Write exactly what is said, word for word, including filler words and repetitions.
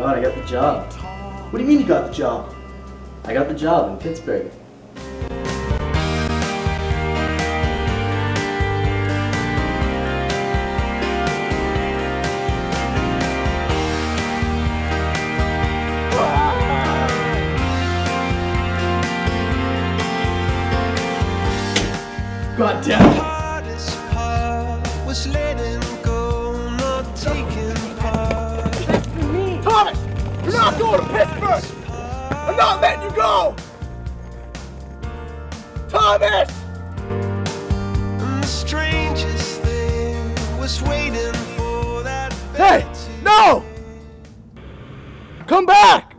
God, I got the job. What do you mean you got the job? I got the job in Pittsburgh. God damn it. The hardest part was letting go, not taking part. That's for me. Thomas, you're not going to Pittsburgh. I'm not letting you go. Thomas! And the strangest thing was waiting for that. Hey, no! Come back!